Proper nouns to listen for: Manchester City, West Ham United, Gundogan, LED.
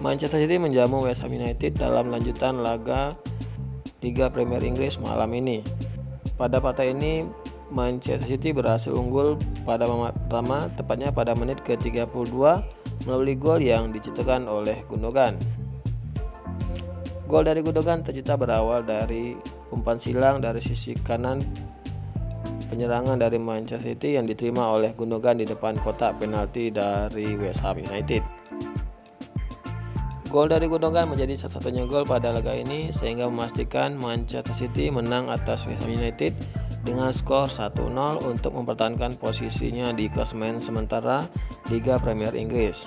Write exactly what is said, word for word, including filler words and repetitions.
Manchester City menjamu West Ham United dalam lanjutan laga Liga Premier Inggris malam ini. Pada partai ini, Manchester City berhasil unggul pada babak pertama, tepatnya pada menit ke tiga puluh dua melalui gol yang dicetakkan oleh Gundogan. Gol dari Gundogan tercipta berawal dari umpan silang dari sisi kanan penyerangan dari Manchester City yang diterima oleh Gundogan di depan kotak penalti dari West Ham United. Gol dari Gundogan menjadi satu-satunya gol pada laga ini sehingga memastikan Manchester City menang atas West Ham United dengan skor satu nol untuk mempertahankan posisinya di klasemen sementara Liga Premier Inggris.